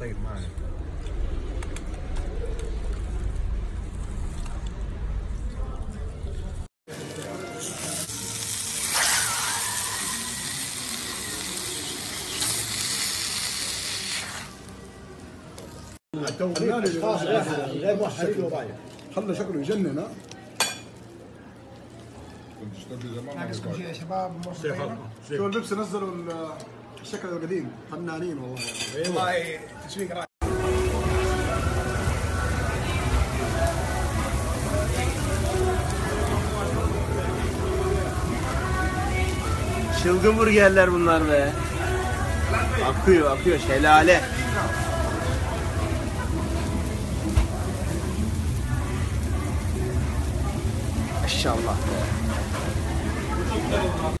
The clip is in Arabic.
طيب ما عليك. التوريد الخاص غير واحد خلى شكله يجنن. ها ناقص كل شيء يا شباب. شو اللبس نزلوا الشكل القديم، فنانين والله. والله تسويق رائع. Çılgın burgerler bunlar be. Akıyor akıyor şelale. İnşallah.